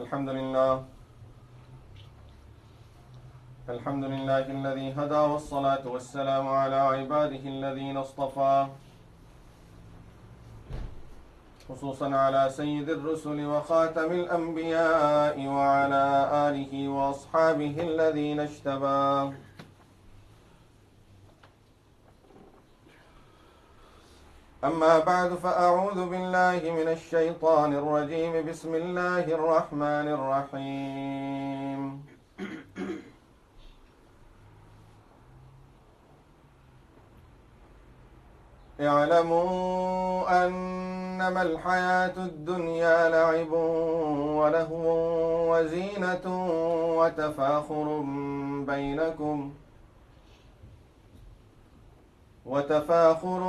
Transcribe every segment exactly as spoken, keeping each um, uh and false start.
الحمد لله الحمد لله الذي هدى والصلاة والسلام على عباده الذين اصطفى خصوصا على سيد الرسل وخاتم الأنبياء وعلى آله وأصحابه الذين اجتبى أما بعد فأعوذ بالله من الشيطان الرجيم بسم الله الرحمن الرحيم اعلموا أنما الحياة الدنيا لعب ولهو وزينة وتفاخر بينكم وتفاخر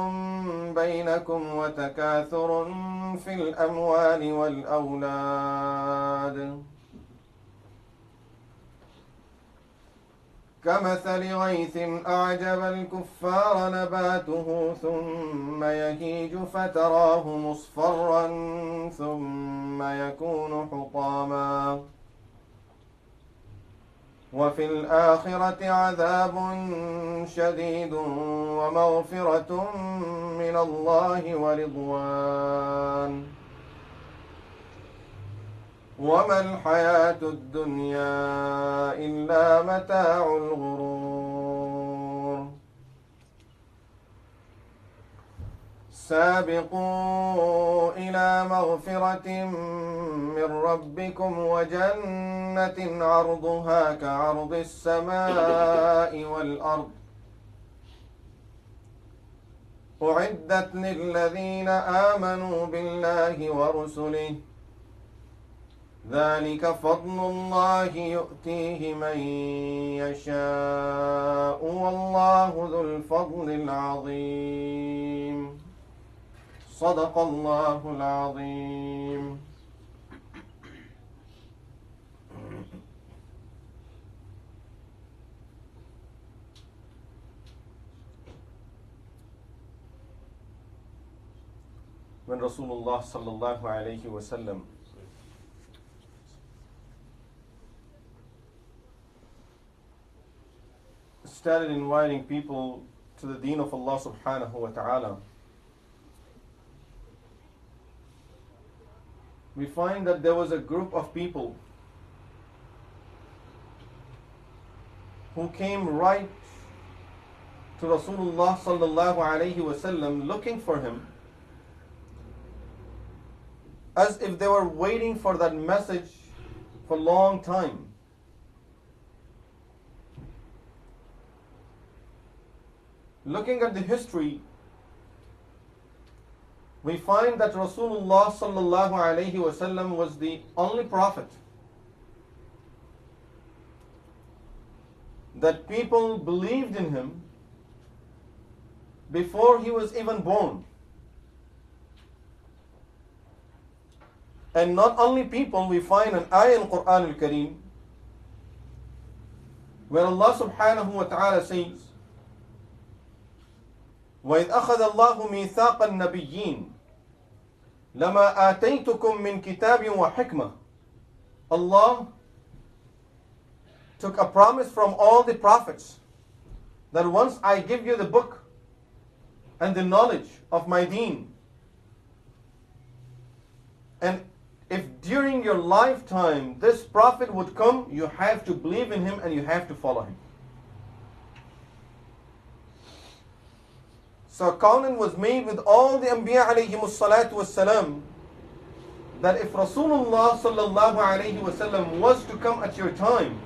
بينكم وتكاثر في الأموال والأولاد كمثل غيث أعجب الكفار نباته ثم يهيج فتراه مصفرا ثم يكون حطاما وفي الآخرة عذاب شديد ومغفرة من الله ورضوان وما الحياة الدنيا إلا متاع الغرور سابقوا إلى مغفرة من ربكم وجنة عرضها كعرض السماء والأرض أعدت للذين آمنوا بالله ورسله ذلك فضل الله يؤتيه من يشاء والله ذو الفضل العظيم صدق الله العظيم When Rasulullah sallallahu alayhi wa sallam started inviting people to the deen of Allah subhanahu wa ta'ala, we find that there was a group of people who came right to Rasulullah sallallahu alayhi wa sallam looking for him, as if they were waiting for that message for a long time. Looking at the history, we find that Rasulullah sallallahu alayhi wasallam was the only prophet that people believed in him before he was even born. And not only people, we find an ayah in Qur'anul Kareem where Allah subhanahu wa ta'ala says, وَإِذْ أَخَذَ اللَّهُ مِيثَاقَ النَّبِيِّينَ لَمَا آتَيْتُكُمْ مِنْ كِتَابٍ وَحِكْمَةٍ. Allah took a promise from all the prophets that once I give you the book and the knowledge of my deen, and if during your lifetime this prophet would come, you have to believe in him and you have to follow him. So a covenant was made with all the Anbiya alayhimus salatu wassalam that if Rasulullah sallallahu alayhi wasallam was to come at your time,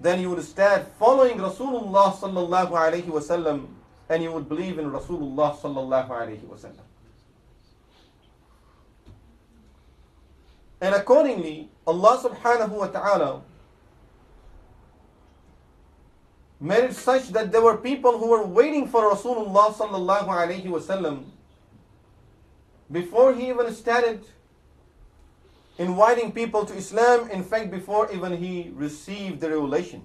then you would start following Rasulullah sallallahu alayhi wasallam and you would believe in Rasulullah sallallahu alayhi wasallam. And accordingly, Allah subhanahu wa ta'ala made it such that there were people who were waiting for Rasulullah sallallahu alayhi wasallam before he even started inviting people to Islam, in fact before even he received the revelation.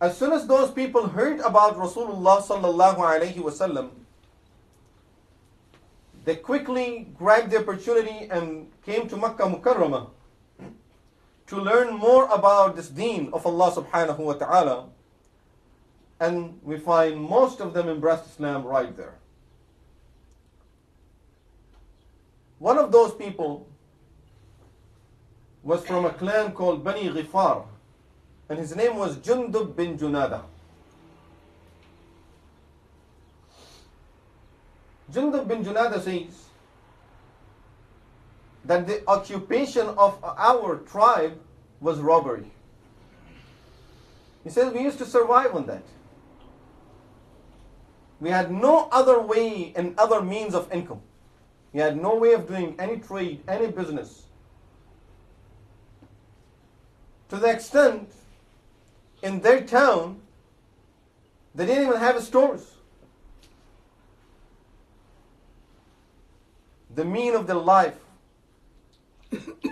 As soon as those people heard about Rasulullah sallallahu alayhi wasallam, They quickly grabbed the opportunity and came to Makkah Mukarramah to learn more about this deen of Allah subhanahu wa ta'ala. And we find most of them embraced Islam right there. One of those people was from a clan called Bani Ghifar, and his name was Jundub bin Junada. Jundub bin Junada says that the occupation of our tribe was robbery. He says we used to survive on that. We had no other way and other means of income. We had no way of doing any trade, any business. To the extent, in their town, they didn't even have stores. The mean of their life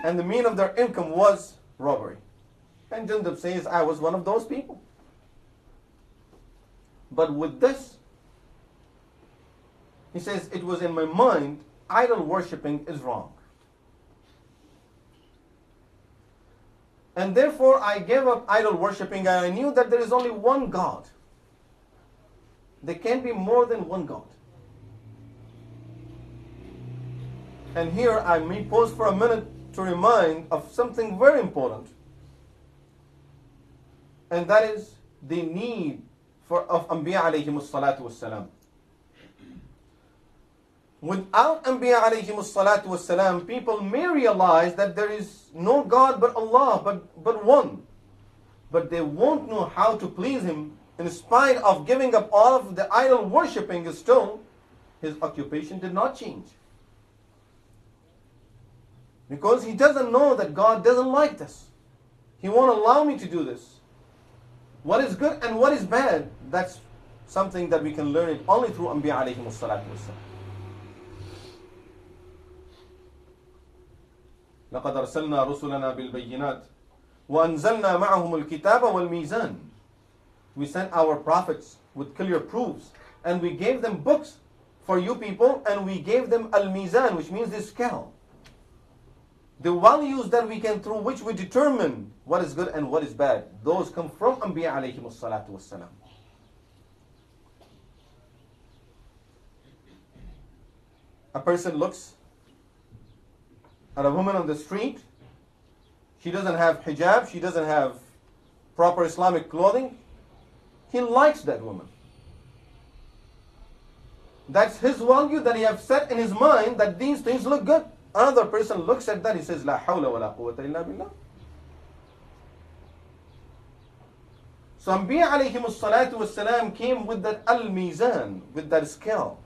and the mean of their income was robbery. And Jundub says, I was one of those people. But with this, he says, it was in my mind, idol worshipping is wrong. And therefore, I gave up idol worshipping, and I knew that there is only one God. There can't be more than one God. And here I may pause for a minute to remind of something very important. And that is the need for, of Anbiya alayhimus salatu wassalam. Without Anbiya alayhimus salatu wassalam, people may realize that there is no God but Allah, but, but one. But they won't know how to please Him in spite of giving up all of the idol worshipping is still, His occupation did not change. Because he doesn't know that God doesn't like this. He won't allow me to do this. What is good and what is bad, that's something that we can learn it only through Anbiya alayhimu salatu wassalam. لَقَدْ أَرْسَلْنَا رُسُلَنَا بِالْبَيِّنَاتِ وَأَنْزَلْنَا مَعَهُمُ الْكِتَابَ وَالْمِيزَانِ. We sent our prophets with clear proofs, and we gave them books for you people, and we gave them al-mizan, which means the scale. The values that we can, through which we determine what is good and what is bad, those come from Anbiya alayhimus salatu wassalam. A person looks at a woman on the street. She doesn't have hijab. She doesn't have proper Islamic clothing. He likes that woman. That's his value that he has set in his mind, that these things look good. Another person looks at that, he says, La hawla wa la quwwata illa billah. So Anbiya alayhimus salatu wassalam came with that al-mizan, with that scale,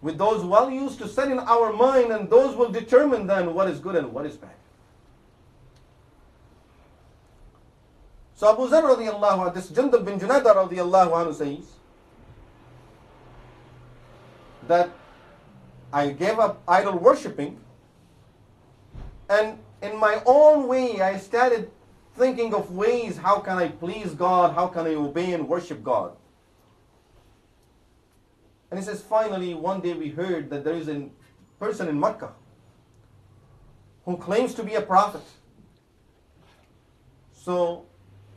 with those values to set in our mind, and those will determine then what is good and what is bad. So Abu Dharr radiallahu anhu, this Jundub bin Junada radiallahu anhu says that I gave up idol worshipping, and in my own way I started thinking of ways, how can I please God, how can I obey and worship God. And he says, finally one day we heard that there is a person in Makkah who claims to be a prophet. So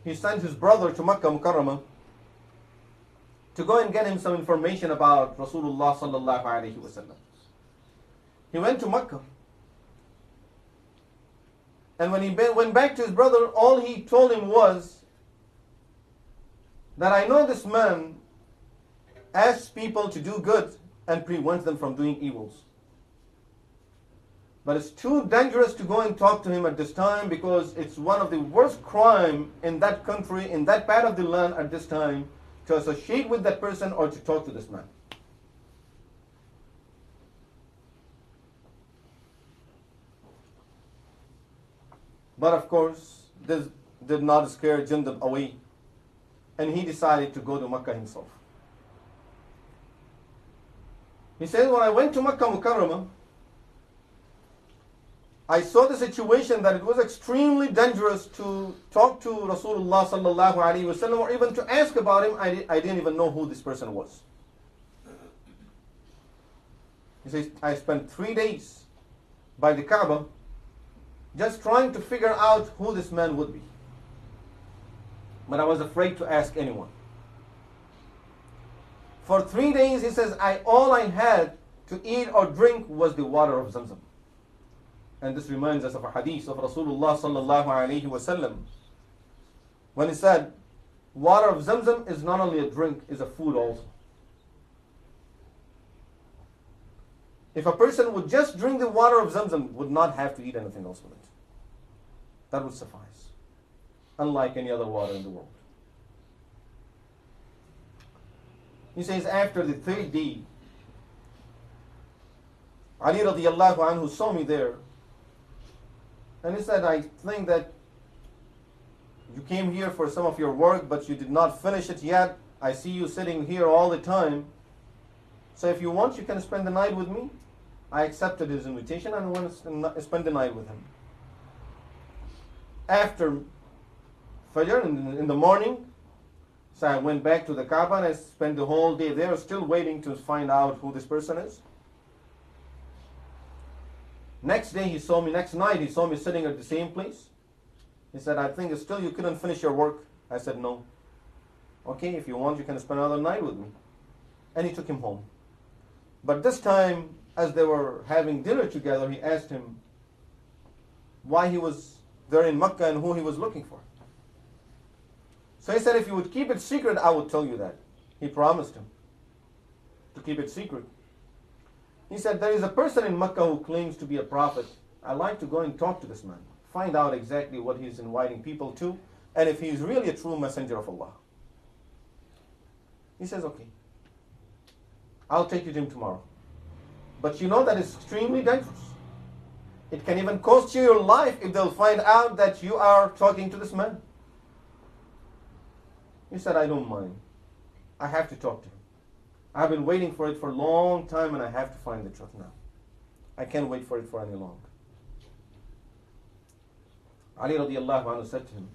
he sent his brother to Makkah Mukarramah to go and get him some information about Rasulullah sallallahu alaihi wasallam. He went to Makkah, and when he went back to his brother, all he told him was that I know this man asks people to do good and prevents them from doing evils. But it's too dangerous to go and talk to him at this time, because it's one of the worst crime in that country, in that part of the land at this time, to associate with that person or to talk to this man. But of course, this did not scare Jundub away, and he decided to go to Makkah himself. He said, when I went to Makkah Mukarramah, I saw the situation that it was extremely dangerous to talk to Rasulullah sallallahu alaihi wasallam, or even to ask about him. I, I didn't even know who this person was. He says, I spent three days by the Kaaba just trying to figure out who this man would be. But I was afraid to ask anyone. For three days, he says, I all I had to eat or drink was the water of Zamzam. And this reminds us of a hadith of Rasulullah sallallahu alayhi wa sallam, when he said, water of Zamzam is not only a drink, is a food also. If a person would just drink the water of Zamzam, would not have to eat anything else with it. That would suffice. Unlike any other water in the world. He says, after the third day, Ali radiallahu anhu saw me there. And he said, I think that you came here for some of your work, but you did not finish it yet. I see you sitting here all the time. So if you want, you can spend the night with me. I accepted his invitation and went to spend the night with him. After Fajr, in the morning, so I went back to the Kaaba and I spent the whole day there, still waiting to find out who this person is. Next day he saw me, next night he saw me sitting at the same place. He said, I think still you couldn't finish your work. I said, no. Okay, if you want, you can spend another night with me. And he took him home. But this time, as they were having dinner together, he asked him why he was there in Makkah and who he was looking for. So he said, if you would keep it secret, I would tell you that. He promised him to keep it secret. He said, there is a person in Makkah who claims to be a prophet. I'd like to go and talk to this man. Find out exactly what he's inviting people to and if he's really a true messenger of Allah. He says, okay, I'll take you to him tomorrow. But you know that it's extremely dangerous. It can even cost you your life if they'll find out that you are talking to this man. He said, I don't mind. I have to talk to him. I've been waiting for it for a long time and I have to find the truth now. I can't wait for it for any longer. Ali radiallahu anhu said to him,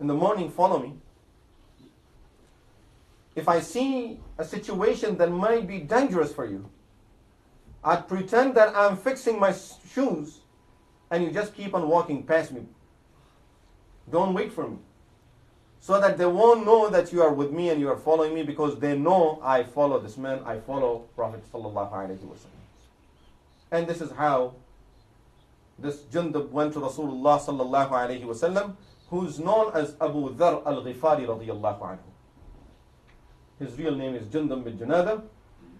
in the morning, follow me. If I see a situation that might be dangerous for you, I'd pretend that I'm fixing my shoes and you just keep on walking past me. Don't wait for me. So that they won't know that you are with me and you are following me, because they know I follow this man, I follow Prophet sallallahu alaihi wasallam. And this is how this Jundub went to Rasulullah sallallahu alaihi wasallam, who is known as Abu Dharr Al-Ghifari radiallahu anhu. His real name is Jundub bin Junada,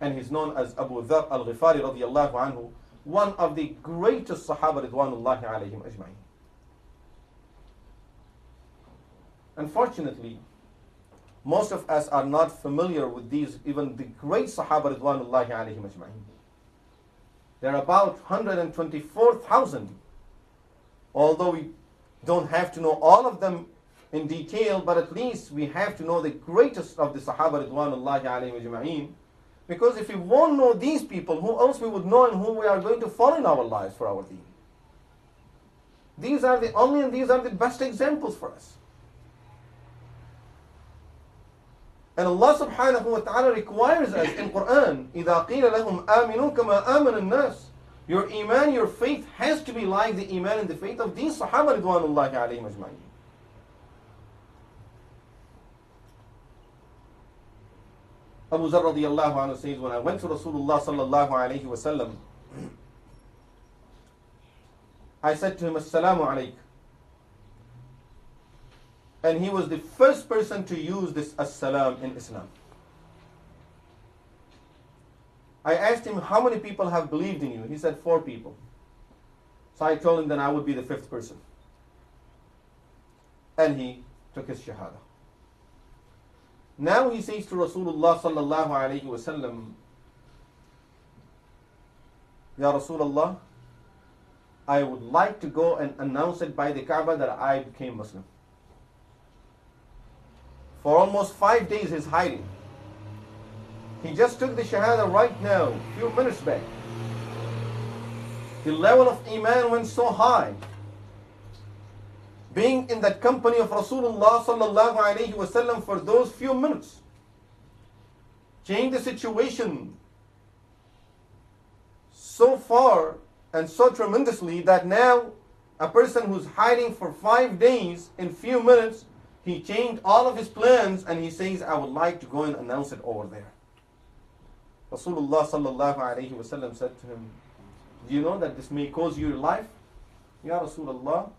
and he's known as Abu Dharr Al-Ghifari radiallahu anhu, one of the greatest Sahaba ridwanullahi alaihim ajma'in. Unfortunately, most of us are not familiar with these, even the great Sahaba ridwanullahi alayhim ajma'in. There are about one hundred twenty-four thousand. Although we don't have to know all of them in detail, but at least we have to know the greatest of the Sahaba ridwanullahi alayhim ajma'in. Because if we won't know these people, who else we would know and whom we are going to follow in our lives for our deen? These are the only and these are the best examples for us. And Allah subhanahu wa ta'ala requires us in Quran, إِذَا قِيلَ لَهُمْ آمِنُوا كَمَا آمَنَ النَّاسِ. Your iman, your faith has to be like the iman and the faith of these Sahaba ridwanullahi alayhim ajma'in. Abu Dharr radiallahu anhu says, when I went to Rasulullah sallallahu alayhi wa sallam, I said to him, As-salamu alaykum. And he was the first person to use this as-salam in Islam. I asked him, how many people have believed in you? He said, four people. So I told him that I would be the fifth person. And he took his shahada. Now he says to Rasulullah sallallahu alayhi wa sallam, Ya Rasulullah, I would like to go and announce it by the Kaaba that I became Muslim. For almost five days he's hiding. He just took the shahada right now, a few minutes back. The level of iman went so high. Being in that company of Rasulullah sallallahu alayhi wasallam for those few minutes changed the situation so far and so tremendously that now a person who's hiding for five days, in few minutes, he changed all of his plans and he says, I would like to go and announce it over there. Rasulullah sallallahu alayhi wa sallam said to him, do you know that this may cause you your life? Ya Rasulullah,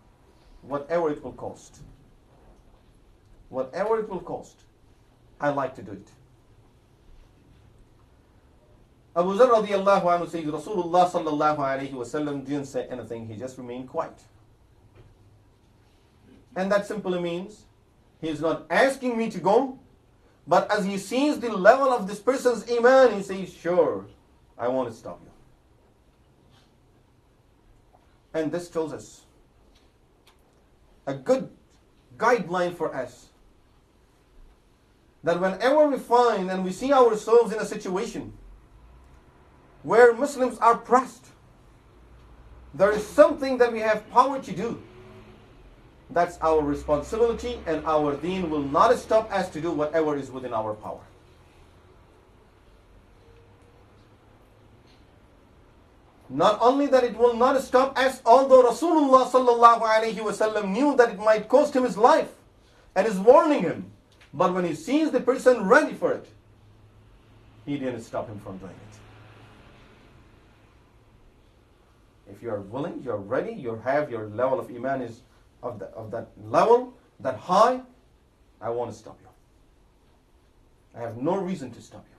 whatever it will cost. Whatever it will cost, I like to do it. Abu Dharr radiallahu anhu says, Rasulullah sallallahu alayhi wa sallam didn't say anything, he just remained quiet. And that simply means, he is not asking me to go, but as he sees the level of this person's iman, he says, sure, I want to stop you. And this tells us a good guideline for us, that whenever we find and we see ourselves in a situation where Muslims are pressed, there is something that we have power to do. That's our responsibility, and our deen will not stop us to do whatever is within our power. Not only that it will not stop us, although Rasulullah sallallahu alayhi wa sallam knew that it might cost him his life and is warning him, but when he sees the person ready for it, he didn't stop him from doing it. If you are willing, you are ready, you have your level of iman is Of, the, of that level, that high, I want to stop you. I have no reason to stop you.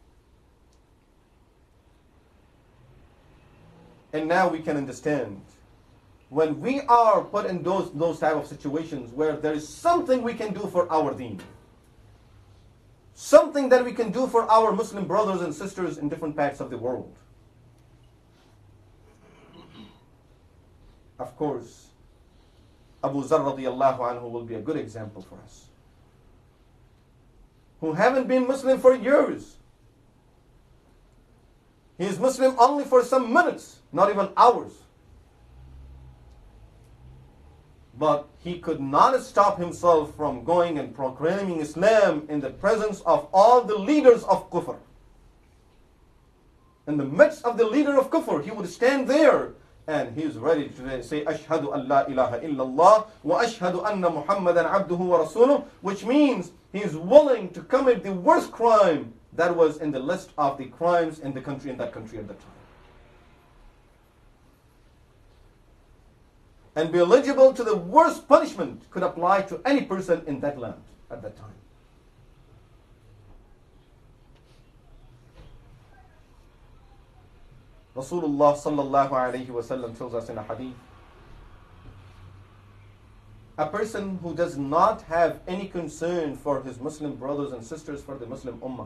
And now we can understand, when we are put in those, those type of situations where there is something we can do for our deen, something that we can do for our Muslim brothers and sisters in different parts of the world. Of course, Abu Dharr radiallahu anhu will be a good example for us, who haven't been Muslim for years. He is Muslim only for some minutes, not even hours. But he could not stop himself from going and proclaiming Islam in the presence of all the leaders of kufr. In the midst of the leader of kufr, he would stand there, and he is ready to say, Ashhadu an la ilaha illallah wa ashhadu anna Muhammadan abduhu wa rasuluh, which means he is willing to commit the worst crime that was in the list of the crimes in the country, in that country at the time. And be eligible to the worst punishment could apply to any person in that land at that time. Rasulullah sallallahu alayhi wa sallam tells us in a hadith, a person who does not have any concern for his Muslim brothers and sisters, for the Muslim ummah,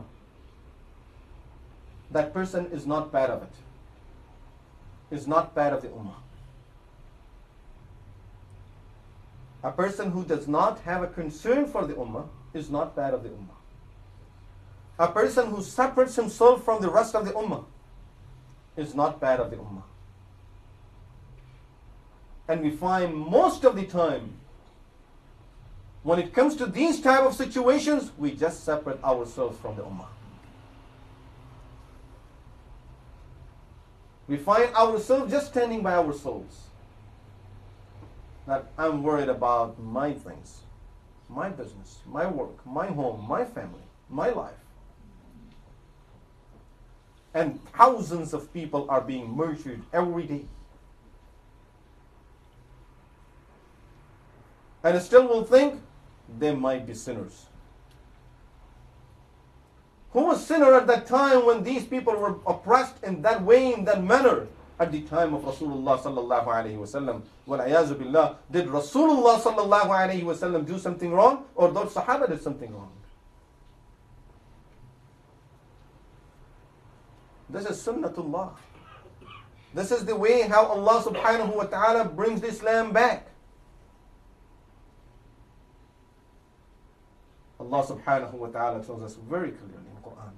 that person is not part of it, is not part of the ummah. A person who does not have a concern for the ummah is not part of the ummah. A person who separates himself from the rest of the ummah is not part of the ummah. And we find most of the time, when it comes to these type of situations, we just separate ourselves from the ummah. We find ourselves just standing by ourselves. That I'm worried about my things, my business, my work, my home, my family, my life. And thousands of people are being murdered every day. And still will think they might be sinners. Who was sinner at that time when these people were oppressed in that way, in that manner? At the time of Rasulullah sallallahu alayhi wa sallam. Wal-ayazu billah. Did Rasulullah sallallahu alayhi wa sallam do something wrong? Or those Sahaba did something wrong? This is sunnatullah. This is the way how Allah subhanahu wa ta'ala brings the Islam back. Allah subhanahu wa ta'ala tells us very clearly in Quran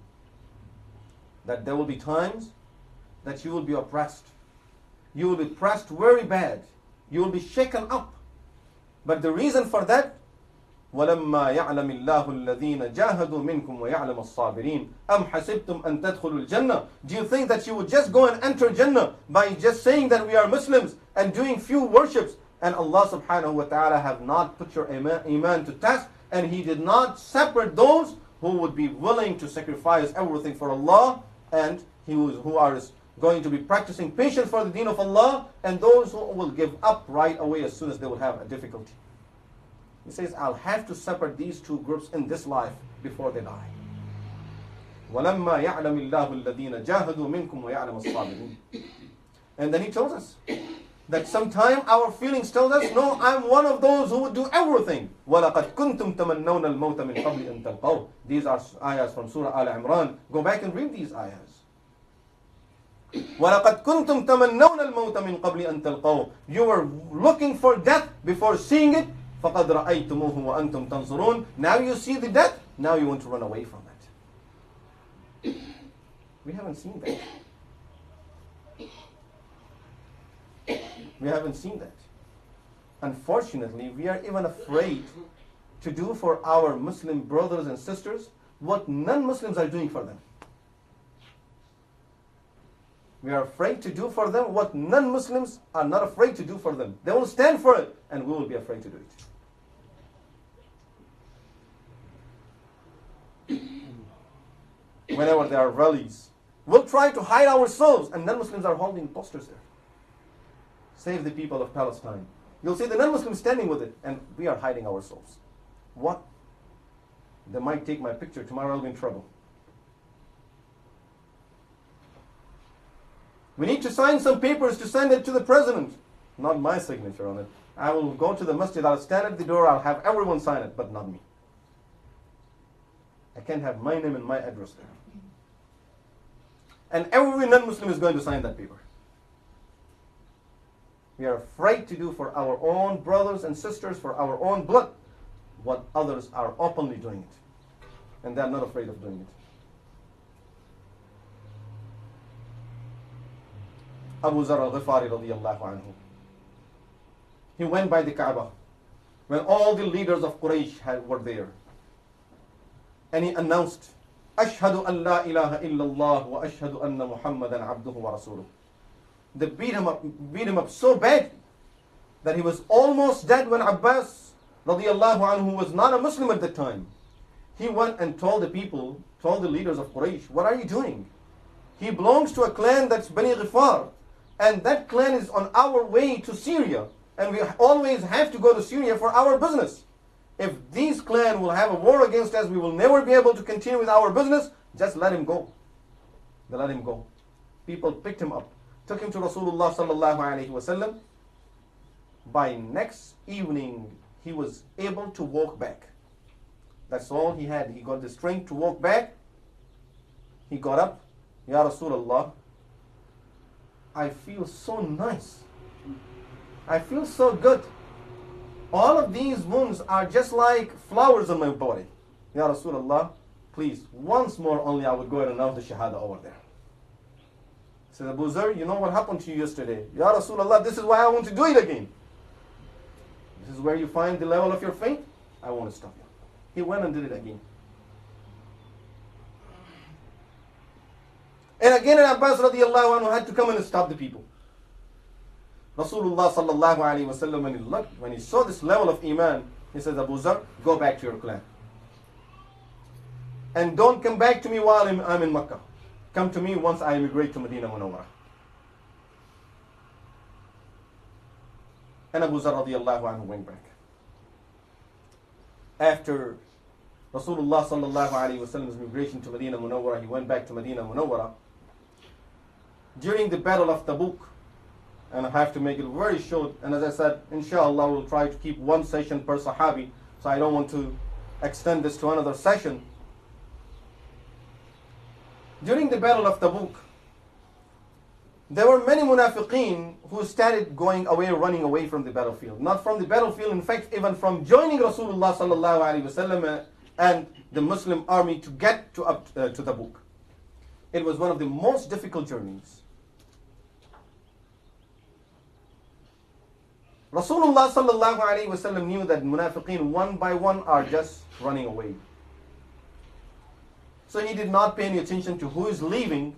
that there will be times that you will be oppressed. You will be pressed very bad. You will be shaken up. But the reason for that وَلَمَّا يَعْلَمِ اللَّهُ الَّذِينَ جَاهَدُوا مِنْكُمْ وَيَعْلَمَ الصَّابِرِينَ أَمْ حَسِبْتُمْ أَن تَدْخُلُوا الْجَنَّةِ Do you think that you would just go and enter Jannah by just saying that we are Muslims and doing few worships? And Allah subhanahu wa ta'ala have not put your iman to test, and He did not separate those who would be willing to sacrifice everything for Allah, and who are going to be practicing patience for the deen of Allah, and those who will give up right away as soon as they will have a difficulty. He says, I'll have to separate these two groups in this life before they die. And then he tells us that sometime our feelings tell us, no, I'm one of those who would do everything. These are ayahs from Surah Al-Imran. Go back and read these ayahs. You were looking for death before seeing it. Now you see the death, now you want to run away from it. We haven't seen that. We haven't seen that. Unfortunately, we are even afraid to do for our Muslim brothers and sisters what non-Muslims are doing for them. We are afraid to do for them what non-Muslims are not afraid to do for them. They will stand for it, and we will be afraid to do it. Whenever there are rallies, we'll try to hide ourselves, and non-Muslims are holding posters there. Save the people of Palestine. You'll see the non-Muslims standing with it, and we are hiding ourselves. What? They might take my picture. Tomorrow I'll be in trouble. We need to sign some papers to send it to the president. Not my signature on it. I will go to the masjid. I'll stand at the door. I'll have everyone sign it, but not me. I can't have my name and my address there. And every non-Muslim is going to sign that paper. We are afraid to do for our own brothers and sisters, for our own blood, what others are openly doing it. And they are not afraid of doing it. Abu Dharr Al-Ghifari radiyallahu anhu. He went by the Kaaba when all the leaders of Quraysh had, were there. And he announced, Ashhadu an la ilaha illallah wa ashhadu anna Muhammadan abduhu wa rasuluh. They beat him up, beat him up so bad that he was almost dead when Abbas radiyallahu anhu was not a Muslim at the time. He went and told the people, told the leaders of Quraysh, what are you doing? He belongs to a clan that's Bani Ghifar. And that clan is on our way to Syria. And we always have to go to Syria for our business. If these clans will have a war against us, we will never be able to continue with our business. Just let him go. They let him go. People picked him up, took him to Rasulullah sallallahu alaihi wasallam. By next evening, he was able to walk back. That's all he had. He got the strength to walk back. He got up. Ya Rasulullah, I feel so nice. I feel so good. All of these wounds are just like flowers on my body. Ya Rasulullah, please, once more only I will go and announce the Shahada over there. He said, Abu Dharr, you know what happened to you yesterday? Ya Rasulullah, this is why I want to do it again. This is where you find the level of your faith. I want to stop you. He went and did it again. And again, Abbas radiallahu anhu had to come and stop the people. Rasulullah sallallahu alayhi wa sallam, when he looked, when he saw this level of iman, he says, Abu Dharr, go back to your clan. And don't come back to me while I'm, I'm in Makkah. Come to me once I immigrate to Medina Munawwara. And Abu Dharr radiallahu anhu went back. After Rasulullah sallallahu alayhi wa sallam's immigration to Medina Munawwara, he went back to Medina Munawwara. During the battle of Tabuk, and I have to make it very short, and as I said, inshallah, we'll try to keep one session per Sahabi, so I don't want to extend this to another session. During the battle of Tabuk, there were many Munafiqeen who started going away, running away from the battlefield. Not from the battlefield, in fact, even from joining Rasulullah sallallahu alayhi wa sallam and the Muslim army to get to, up, uh, to Tabuk. It was one of the most difficult journeys. Rasulullah sallallahu alayhi wa sallam knew that Munafiqeen one by one are just running away. So he did not pay any attention to who is leaving,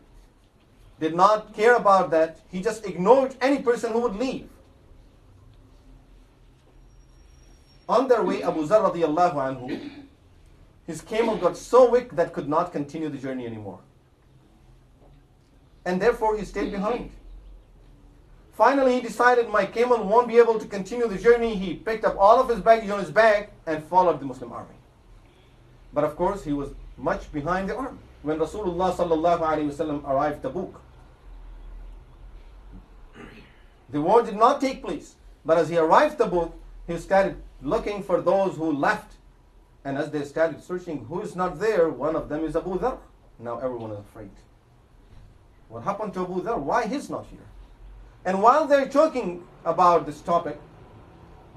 did not care about that. He just ignored any person who would leave. On their way, Abu Dharr radiallahu anhu, his camel got so weak that could not continue the journey anymore. And therefore he stayed behind. Finally, he decided my camel won't be able to continue the journey. He picked up all of his baggage on his back and followed the Muslim army. But of course, he was much behind the army. When Rasulullah sallallahu alaihi wasallam arrived at Tabuk, the war did not take place. But as he arrived at Tabuk, he started looking for those who left. And as they started searching who is not there, one of them is Abu Dharr. Now everyone is afraid. What happened to Abu Dharr? Why he's not here? And while they're talking about this topic,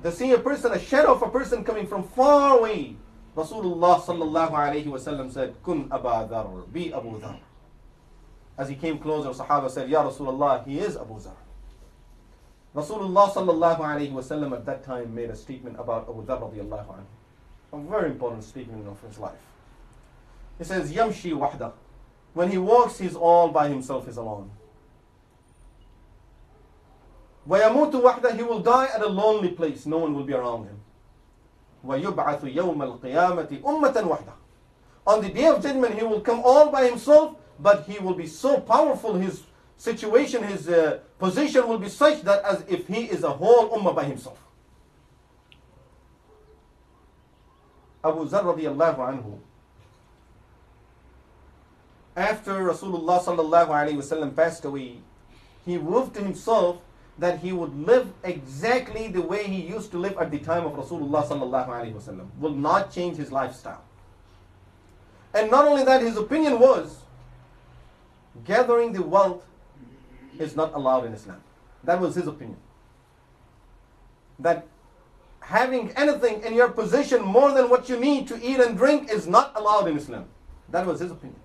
they see a person, a shadow of a person coming from far away. Rasulullah sallallahu alayhi wa sallam said, Kun Aba Dharr, be Abu Dharr. As he came closer, Sahaba said, Ya Rasulullah, he is Abu Dharr. Rasulullah sallallahu alayhi wa sallam at that time made a statement about Abu Dharr radiallahu anhu. A very important statement of his life. He says, Yamshi wahda. When he walks, he's all by himself, he's alone. وَيَمُوتُ وَحْدَهُ, he will die at a lonely place, no one will be around him. وَيُبْعَثُ يَوْمَ الْقِيَامَةِ أُمَّةً وَحْدَهُ. On the day of judgment, he will come all by himself, but he will be so powerful, his situation, his uh, position will be such that as if he is a whole ummah by himself. Abu Dharr radiallahu anhu, after Rasulullah sallallahu alayhi wa sallam passed away, he proved to himself that he would live exactly the way he used to live at the time of Rasulullah sallallahu alayhi wa sallam. Will not change his lifestyle. And not only that, his opinion was, gathering the wealth is not allowed in Islam. That was his opinion. That having anything in your possession more than what you need to eat and drink is not allowed in Islam. That was his opinion.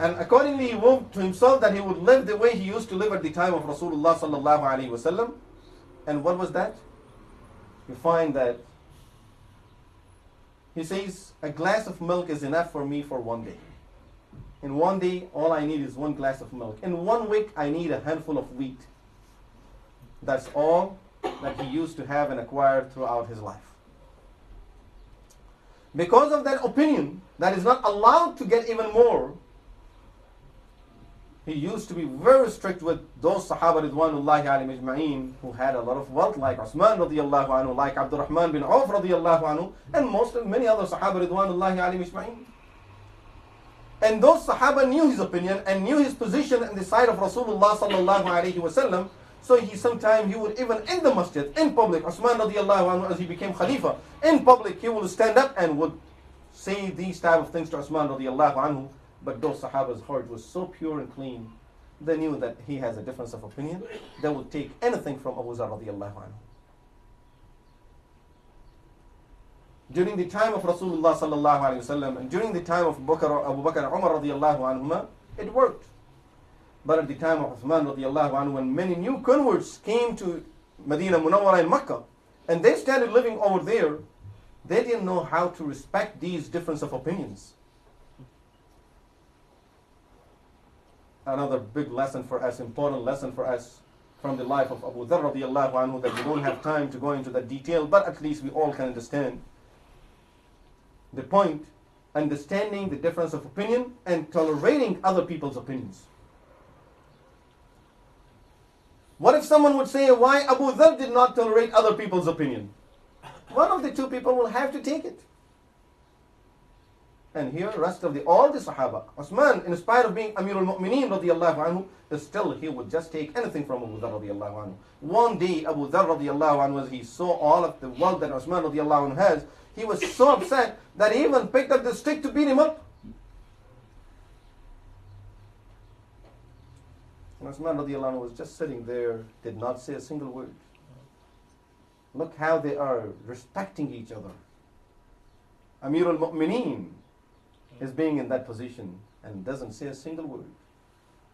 And accordingly, he vowed to himself that he would live the way he used to live at the time of Rasulullah sallallahu alayhi wa sallam. And what was that? You find that he says, a glass of milk is enough for me for one day. In one day, all I need is one glass of milk. In one week, I need a handful of wheat. That's all that he used to have and acquire throughout his life. Because of that opinion, that is not allowed to get even more, he used to be very strict with those Sahaba Ridwanullahi alayhim ajma'in who had a lot of wealth, like Uthman radiallahu anhu, like Abdul Rahman bin Auf radiallahu anhu, and most many other Sahaba Ridwanullahi alayhim ajma'in. And those Sahaba knew his opinion and knew his position and the side of Rasulullah sallallahu alayhi wa sallam. So he sometimes he would even in the masjid, in public, Uthman radiallahu anhu, as he became Khalifa, in public he would stand up and would say these type of things to Uthman radiallahu anhu. But those Sahaba's heart was so pure and clean, they knew that he has a difference of opinion. They would take anything from Abu Dharr radiallahu anhu. During the time of Rasulullah sallallahu alayhi wasallam, and during the time of Abu Bakr, Abu Bakr and Umar radiallahu anhuma, it worked. But at the time of Uthman radiallahu anhu, when many new converts came to Medina Munawwara in Makkah, and they started living over there, they didn't know how to respect these difference of opinions. Another big lesson for us, important lesson for us from the life of Abu Dharr radiallahu anhu that we don't have time to go into the detail, but at least we all can understand the point, understanding the difference of opinion and tolerating other people's opinions. What if someone would say, why Abu Dharr did not tolerate other people's opinion? One of the two people will have to take it. And here, rest of the all the Sahaba, Uthman, in spite of being Amirul Mu'mineen radiallahu anhu, still he would just take anything from Abu Dharr radiallahu anhu. One day, Abu Dharr radiallahu anhu, as he saw all of the wealth that Uthman radiallahu anhu has, he was so upset that he even picked up the stick to beat him up. And Uthman radiallahu anhu was just sitting there, did not say a single word. Look how they are respecting each other. Amirul Mu'mineen is being in that position and doesn't say a single word.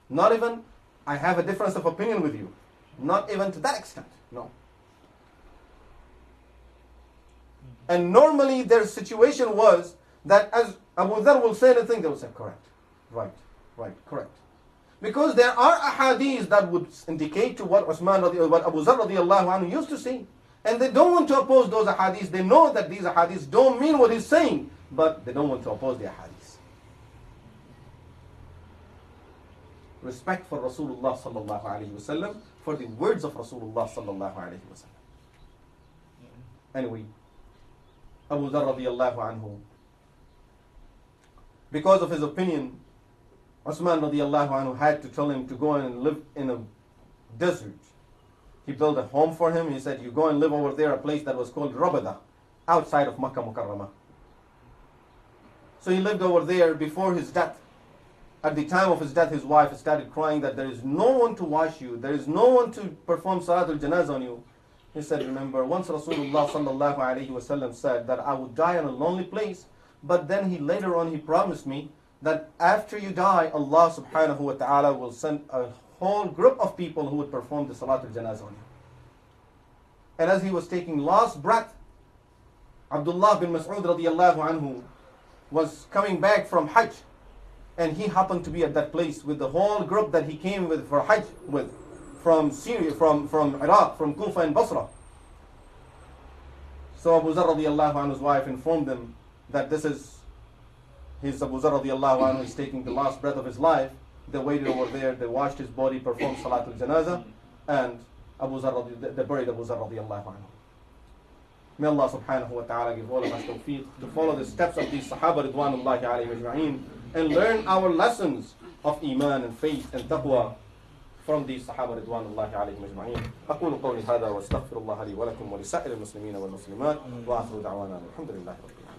Not even I have a difference of opinion with you. Not even to that extent, no. And normally their situation was that as Abu Dharr will say anything, they will say, correct, right, right, correct. Because there are ahadith that would indicate to what Uthman, what Abu Dharr radiallahu anhu used to see. And they don't want to oppose those ahadith. They know that these ahadith don't mean what he's saying, but they don't want to oppose the ahadith. Respect for Rasulullah sallallahu alayhi wa sallam, for the words of Rasulullah sallallahu alayhi wa sallam. Anyway, Abu Dharr radiallahu anhu, because of his opinion, Uthman radiallahu anhu had to tell him to go and live in a desert. He built a home for him. He said, you go and live over there, a place that was called Rabada, outside of Makkah Mukarramah. So he lived over there before his death. At the time of his death, his wife started crying that there is no one to wash you. There is no one to perform Salat al-Janazah on you. He said, remember, once Rasulullah sallallahu alayhi wa sallam said that I would die in a lonely place, but then he later on, he promised me that after you die, Allah subhanahu wa ta'ala will send a whole group of people who would perform the Salat al-Janazah on him. And as he was taking last breath, Abdullah bin Mas'ud radiallahu anhu was coming back from Hajj, and he happened to be at that place with the whole group that he came with for Hajj with, from Syria, from, from Iraq, from Kufa and Basra. So Abu Dharr radiallahu anhu's wife informed them that this is his Abu Dharr radiallahu anhu is taking the last breath of his life. They waited over there, they washed his body, performed Salat al-Janazah, and Abu Dharr, they buried Abu Dharr radiallahu anhu. May Allah subhanahu wa ta'ala give all of us tawfiq to follow the steps of these Sahaba ridwanullahi alayhi wa ajma'in, and learn our lessons of Iman and faith and taqwa from these Sahaba ridwanullahi alayhi wa ajma'in. أقول قولي هذا وأستغفر الله لي ولكم ولسائر المسلمين والمسلمات وآخر دعوانا الحمد لله رب العالمين.